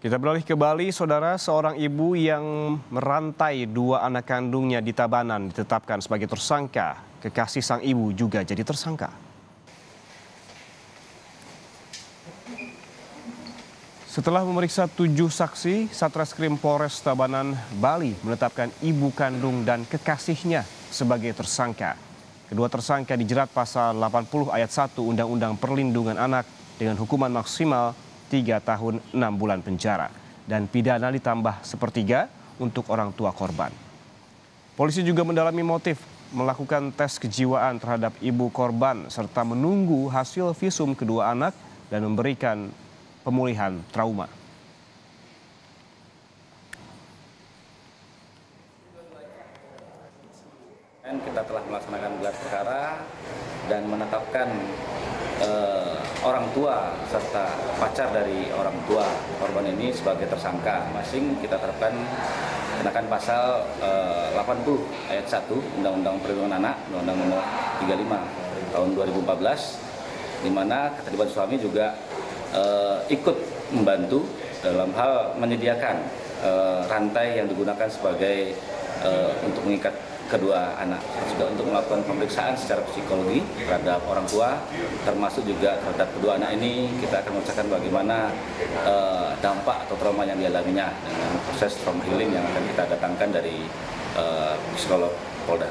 Kita beralih ke Bali, saudara. Seorang ibu yang merantai dua anak kandungnya di Tabanan ditetapkan sebagai tersangka. Kekasih sang ibu juga jadi tersangka. Setelah memeriksa 7 saksi, Satreskrim Polres Tabanan, Bali menetapkan ibu kandung dan kekasihnya sebagai tersangka. Kedua tersangka dijerat pasal 80 ayat 1 Undang-Undang Perlindungan Anak dengan hukuman maksimal 3 tahun 6 bulan penjara dan pidana ditambah 1/3 untuk orang tua korban. Polisi juga mendalami motif, melakukan tes kejiwaan terhadap ibu korban serta menunggu hasil visum kedua anak dan memberikan pemulihan trauma. Dan kita telah melaksanakan gelar perkara dan menetapkan orang tua serta pacar dari orang tua korban ini sebagai tersangka. Masing kita terapkan kenakan pasal 80 ayat 1 Undang-Undang Perlindungan Anak, Undang-Undang Nomor 35 tahun 2014, di mana keterlibatan suami juga ikut membantu dalam hal menyediakan rantai yang digunakan sebagai untuk mengikat kedua anak, juga untuk melakukan pemeriksaan secara psikologi terhadap orang tua, termasuk juga terhadap kedua anak ini. Kita akan menceritakan bagaimana dampak atau trauma yang dialaminya dengan proses trauma healing yang akan kita datangkan dari psikolog Polda.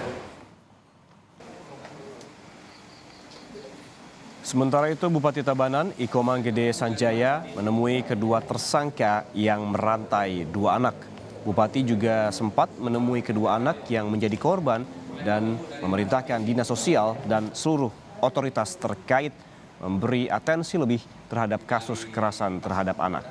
Sementara itu, Bupati Tabanan Ikomang Gede Sanjaya menemui kedua tersangka yang merantai dua anak. Bupati juga sempat menemui kedua anak yang menjadi korban dan memerintahkan Dinas Sosial dan seluruh otoritas terkait memberi atensi lebih terhadap kasus kekerasan terhadap anak.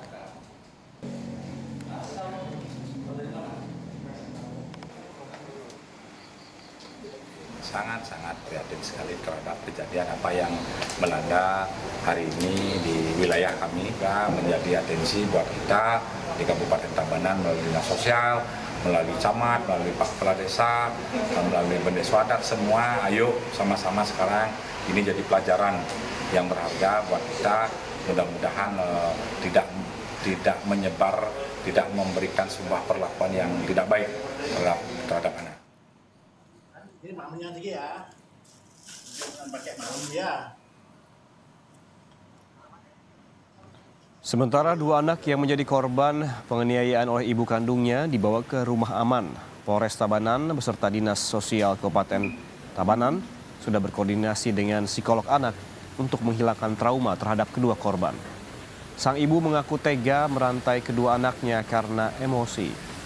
Sangat-sangat prihatin sekali terhadap kejadian apa yang melanda hari ini di wilayah kami. Menjadi atensi buat kita di Kabupaten Tabanan melalui Dinas Sosial, melalui camat, melalui Pak Kepala Desa, melalui Bendesa Wadat semua. Ayo sama-sama sekarang ini jadi pelajaran yang berharga buat kita. Mudah-mudahan tidak menyebar, tidak memberikan sebuah perlakuan yang tidak baik terhadap anak. Ini maknanya lagi ya, jangan pakai malam ya. Sementara dua anak yang menjadi korban penganiayaan oleh ibu kandungnya dibawa ke rumah aman. Polres Tabanan beserta Dinas Sosial Kabupaten Tabanan sudah berkoordinasi dengan psikolog anak untuk menghilangkan trauma terhadap kedua korban. Sang ibu mengaku tega merantai kedua anaknya karena emosi.